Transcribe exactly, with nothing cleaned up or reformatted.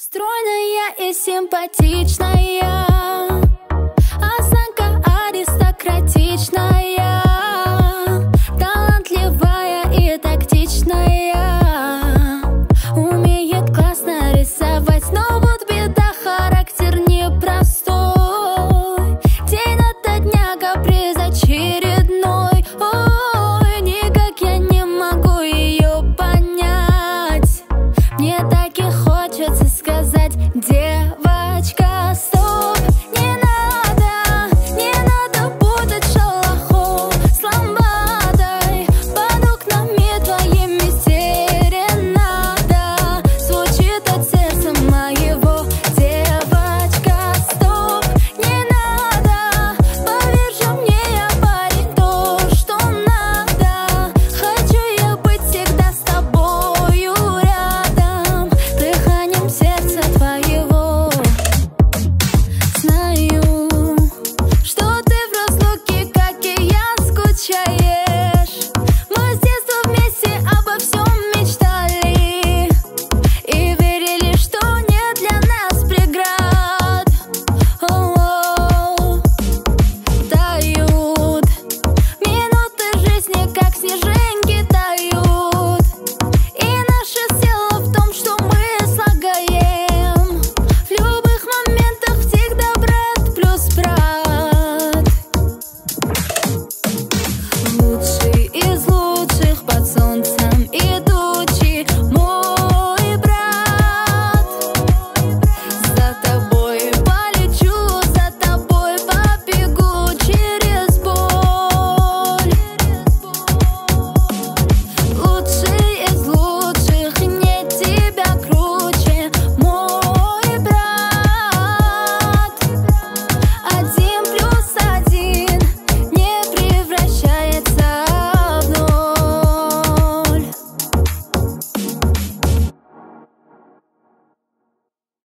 Стройная и симпатичная.